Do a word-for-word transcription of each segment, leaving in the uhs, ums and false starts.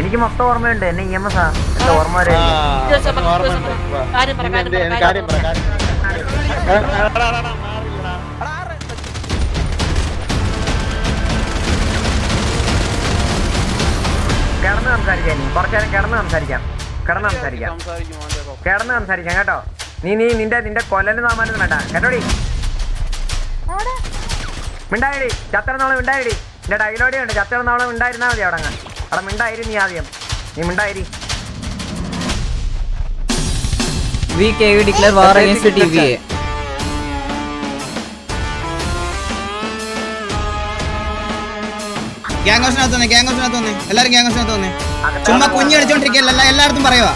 എനിക്ക് മൊത്തം ഓർമ്മയുണ്ട് എന്നെ ഇ എം എസ് ഓർമ്മ കിടന്ന് സംസാരിക്കാം കുറച്ചേരം കിടന്ന് സംസാരിക്കാം കിടന്ന് സംസാരിക്കാം കിടന്ന് സംസാരിക്കാം കേട്ടോ നീ നീ നിന്റെ നിന്റെ കൊല്ലന് സാമാനം വേണ്ട കേട്ടോടി മിണ്ടായിടി ചത്ര നാളെ ഉണ്ടായിടി നിന്റെ ഡയലോഡി ഉണ്ട് ചത്ര നാളെ ഉണ്ടായിരുന്നാ മതി അവിടെ അവിടെ മിണ്ടായിരി നീ ആദ്യം നീ മിണ്ടായിരി എല്ലാരും ഗ്യാങ്സിനകത്ത് വന്നേ ചുമ്മാ കുഞ്ഞടിച്ചോണ്ടിരിക്കല്ല എല്ലായിടത്തും പറയുവാ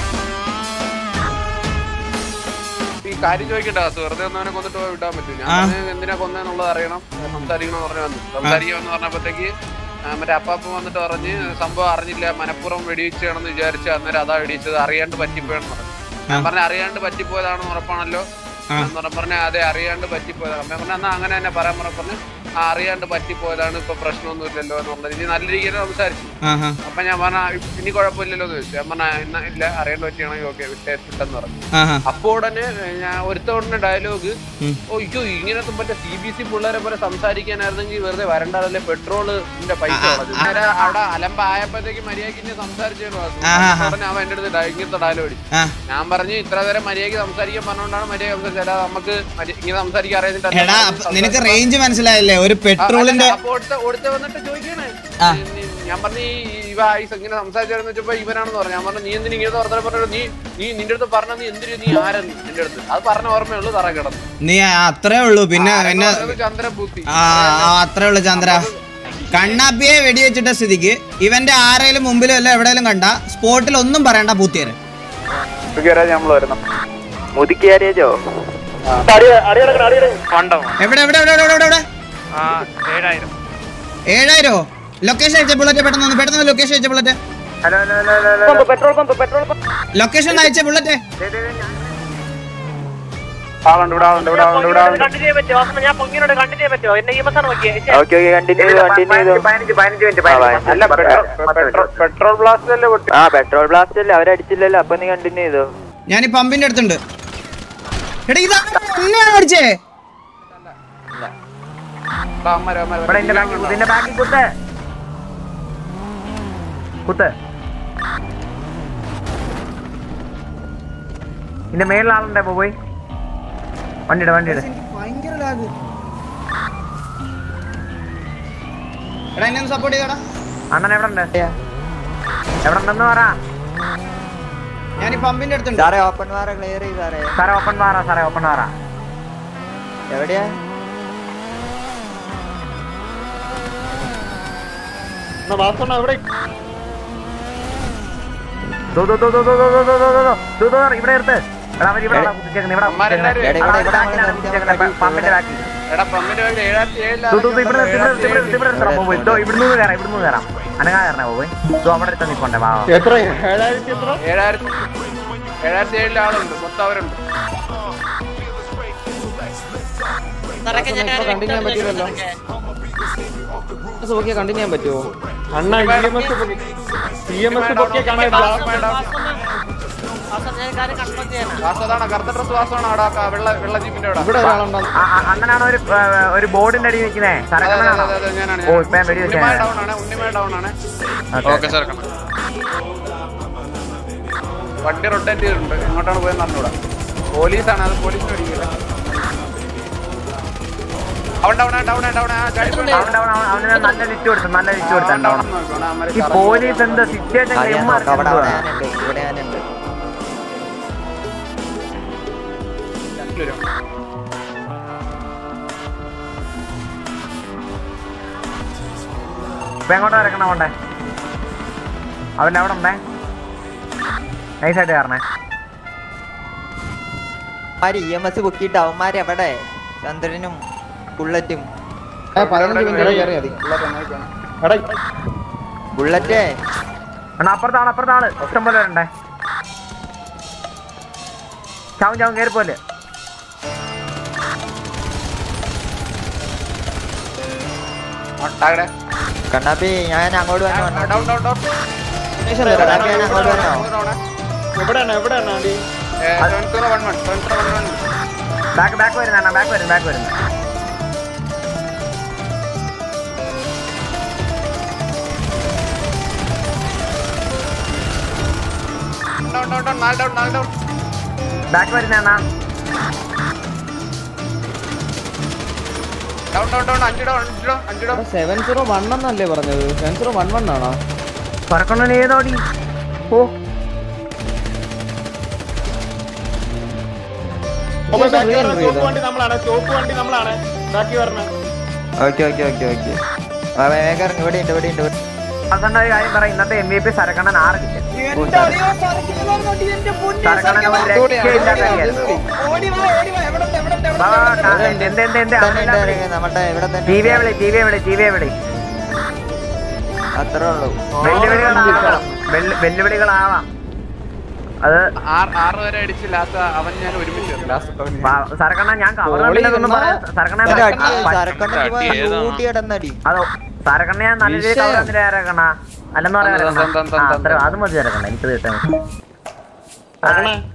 കാര്യം ചോദിക്കട്ടെ വെറുതെ ഒന്നവനെ കൊന്നിട്ട് വിടാൻ പറ്റും ഞാൻ എന്തിനാ കൊന്നെന്നുള്ളത് അറിയണം സംസാരിക്കണമെന്ന് പറഞ്ഞു വന്നു സംസാരിക്കണമെന്ന് പറഞ്ഞപ്പോഴത്തേക്ക് മറ്റേ അപ്പാപ്പ വന്നിട്ട് പറഞ്ഞ് സംഭവം അറിഞ്ഞില്ല മനപ്പുറം വെടിവെച്ചാണെന്ന് വിചാരിച്ചു അന്നേരം അതാ വെടിവെച്ചത് അറിയാണ്ട് പറ്റിപ്പോയെന്ന് പറഞ്ഞു ഞാൻ പറഞ്ഞ അറിയാണ്ട് പറ്റിപ്പോയതാണെന്ന് ഉറപ്പാണല്ലോ എന്ന് പറഞ്ഞു പറഞ്ഞാൽ അതെ അറിയാണ്ട് പറ്റിപ്പോയതാണ് ഞാൻ പറഞ്ഞാൽ എന്നാ അങ്ങനെ തന്നെ പറയാൻ പറഞ്ഞു ആ അറിയാണ്ട് പറ്റിപ്പോയതാണ് ഇപ്പൊ പ്രശ്നമൊന്നും ഇല്ലല്ലോ എന്ന് പറഞ്ഞത് ഇനി നല്ല രീതിയിൽ സംസാരിച്ചു അപ്പൊ ഞാൻ പറഞ്ഞാ ഇനി കുഴപ്പമില്ലല്ലോ എന്ന് ചോദിച്ചു ഞാൻ പറഞ്ഞാൽ ഇല്ല അറിയാണ്ട് പറ്റിയാണെങ്കിൽ ഓക്കെ വിട്ടേന്ന് പറഞ്ഞു അപ്പൊ ഉടനെ ഞാൻ ഒരുത്തവണ ഡയലോഗ് ഓയ്യോ ഇങ്ങനത്തെ മറ്റേ സി ബി സി പിള്ളേരെ പോലെ സംസാരിക്കാനായിരുന്നെങ്കിൽ വെറുതെ വരണ്ടല്ലേ പെട്രോളിന്റെ പൈസ അവിടെ അലമ്പ് ആയപ്പോഴത്തേക്ക് മര്യാദക്ക് സംസാരിച്ചു അവൻ എന്റെ അടുത്ത് ഇങ്ങനത്തെ ഡയലോഗ് അടിച്ചു ഞാൻ പറഞ്ഞു ഇത്ര നേരം മര്യാദക്ക് സംസാരിക്കാൻ പറഞ്ഞുകൊണ്ടാണ് മര്യാദ സംസാരിച്ചത് അല്ലാതെ നമുക്ക് ഇങ്ങനെ സംസാരിക്കാൻ അറിയാൻ ഒരു പെട്രോളിന്റെ ഓടുത്ത വന്നിട്ട് ചോദിക്കണേ ഞാൻ പറഞ്ഞു ഇവ ഇങ്ങനെ സംസാരിച്ചായിരുന്നു വെച്ചപ്പോ ഇവനാണെന്ന് പറഞ്ഞു ഞാൻ പറഞ്ഞു നീ എന്തിനു ഇങ്ങനെ ഓർത്തരം പറഞ്ഞു നീ നീ നിന്റെ അടുത്ത് പറഞ്ഞ നീ എന്തിനു നീ ആരെന്ന് നിന്റെ അടുത്ത് അത് പറഞ്ഞ ഓർമ്മയുള്ളൂ തറ കിടന്നു നീ അത്രേ ഉള്ളൂ പിന്നെ ചന്ദ്രപൂത്തി അത്രേ ഉള്ളു ചന്ദ്ര കണ്ണാപ്പിയെ വെടിവെച്ചിട്ട സ്ഥിതിക്ക് ഇവന്റെ ആരെങ്കിലും മുമ്പിലും അല്ല എവിടെയെങ്കിലും കണ്ട സ്പോട്ടിൽ ഒന്നും പറയണ്ട പൂത്തിയാരെ നമ്മള് വരണം മുതിക്കാരേജോ എവിടെ എവിടെ എവിടെ ഏഴായിരോ ലൊക്കേഷൻ അയച്ച ബുള്ളറ്റ് പെട്ടെന്ന് പെട്ടെന്ന് ലൊക്കേഷൻ അയച്ച bullet petrol pump petrol pump location അയച്ച ബുള്ളറ്റ് പെട്രോൾ ബ്ലാസ്റ്റ് അല്ലേ അവരടിച്ചില്ലല്ലോ അപ്പൊ നീ കണ്ടിന്യൂ ചെയ്തോ ഞാൻ ഈ പമ്പിന്റെ അടുത്തുണ്ട് അടിച്ചേ ഇതിന്റെ മേളിൽ ആളുണ്ടോ പോയി വണ്ടിയുടെ വണ്ടിയുടെ അണ്ണൻ എവിടെ ഉണ്ട് എവിടെ ഉണ്ടെന്ന് പറ ഞാൻ പമ്പിന്റെ അടുത്തുണ്ട് സാറേ ഓപ്പൺ വാറ ക്ലിയർ ചെയ്താറേ സാറേ ഓപ്പൺ വാറ സാറേ ഓപ്പൺ വാറ എവിടെയാ കണ്ടിന്യൂ ചെയ്യാൻ പറ്റുമോ അണ്ണാ അങ്ങനാണോ ഒരു ബോർഡിന്റെ അടി നിൽക്കുന്നേ വണ്ടി റൊട്ടേറ്റ് ചെയ്തിട്ടുണ്ട് എങ്ങോട്ടാണ് പോയെന്ന് അറിഞ്ഞൂടാ പോലീസാണ് അത് പോലീസ് മേടിക്കില്ല പോലീസ് എന്താ സിറ്റുവേഷൻ ഇപ്പൊ എങ്ങോട്ടാ ഇറക്കണം കൊണ്ടേ അവന്റെ അവിടെ ഉണ്ടേ നൈസായിട്ട് കാരണേ ഇ എം എസ് ബുക്കിട്ട് അവന്മാരെവിടെ ചന്ദ്രനും ബുള്ളറ്റും ബുള്ളറ്റേ അപ്പുറത്താണ് അപ്പുറത്താണ് ഇഷ്ടം പോലെ ഉണ്ടേ ചാവും ചാവും കയറി പോലെ करना भी यहाँ ना अंगोड़ वाला ना डाउन डाउन डाउन नहीं सर करना भी ना अंगोड़ वाला ये बड़ा ना ये बड़ा ना डी टर्न करो वन वन टर्न करो वन वन बैक बैक वाले ना बैक वाले बैक वाले डाउन डाउन डाउन मार डाउन डाउन बैक वाले ना down down down anjiro anjiro anjiro seven zero one എന്നല്ലേ പറഞ്ഞത് seven zero one one ആണോ പറക്കണനെ ഏതോടി ഓ ഓക്കേ ചോപ്പ് വണ്ടി നമ്മളാണ് ചോപ്പ് വണ്ടി നമ്മളാണ് ബാക്കി വരണേ ഓക്കേ ഓക്കേ ഓക്കേ ഓക്കേ ആ വേഗം ഇവിടെ ഉണ്ട് ഇവിടെ ഉണ്ട് അസണ്ടായി കാര്യം പറ ഇന്നത്തെ എംവിപി സരക്കണൻ ആറ് കിട്ടി എന്താ അറിയോ സരക്കണൻ നോടി എന്റെ പൊന്നേ സരക്കണൻ ഒരു രക്ഷയില്ല ഓടി വാ ഓടി വാ എവിടെ എവിടെ എവിടെ എന്ത് എന്ത് എന്ത് എന്ത് നമ്മുടെ ഇവിടെ തന്നെ ടിവിയെ വിളി ടിവിയെ വിളി ടിവിയെ വിളി അത്രേ ഉള്ളൂ വെല്ലുവിളികൾ വെല്ലുവിളികൾ ആവാം അത് ആറ് വരെ അടിച്ച് ലാസ്റ്റ് അവൻ ഞാൻ ഒരുമിച്ച് ലാസ്റ്റ് സരക്കണൻ ഞാൻ കവർ അടിക്കുന്നൊന്നും പറയാ സരക്കണൻ സരക്കണൻ കൂട്ടി ഇടന്നടി അതോ സരക്കണൻ ഞാൻ നല്ല രീതിയിൽ കവർ അടിച്ചില്ല സരക്കണൻ അല്ലെന്ന് പറയാ അത് മതി സരക്കണൻ എനിക്ക് കിട്ടാൻ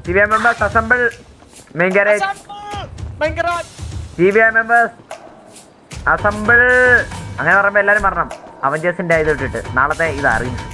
ടിവിയെ മെമ്പേഴ്സ് അസംബിൾ മെയിൻ ഗാരേജ് ടിവിയെ മെമ്പേഴ്സ് അസംബിൾ അങ്ങനെ പറയുമ്പോ എല്ലാരും പറഞ്ഞു അവഞ്ചേഴ്സിന്റെ ഇത് ഇട്ടിട്ട് നാളത്തെ ഇത് അറിയിച്ചു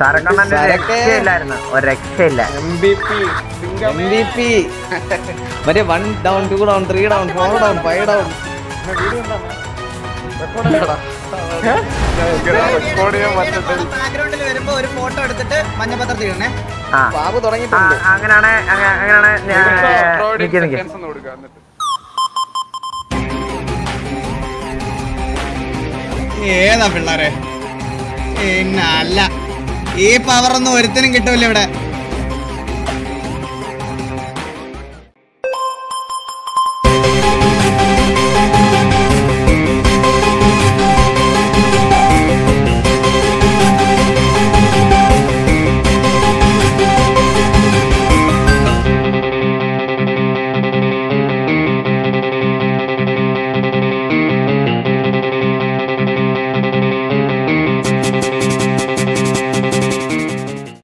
സരക്കണ്ണന്റെ രക്ഷയില്ലായിരുന്നു ഒരു രക്ഷയില്ല എംവിപി എംവിപി മറ്റേ one down two down three down four down five down video ഉണ്ടോ റെക്കോർഡ് ചെയ്യടാ റെക്കോർഡ് ചെയ്യാൻ പറ്റത്തില്ല ബാക്ക്ഗ്രൗണ്ടിൽ വരുമ്പോൾ ഒരു ഫോട്ടോ എടുത്തിട്ട് മഞ്ഞപത്രത്തിൽ ഇടണേ ബാബു തുടങ്ങിട്ടുണ്ട് അങ്ങനാണ് അങ്ങനാണ് ഞാൻ ക്യാൻസൽ കൊടുക്കുക എന്നിട്ട് ഏതാ പിള്ളാരെ എന്നല്ല ഈ പവർ ഒന്നും ഒരുത്തിനും കിട്ടൂല ഇവിടെ.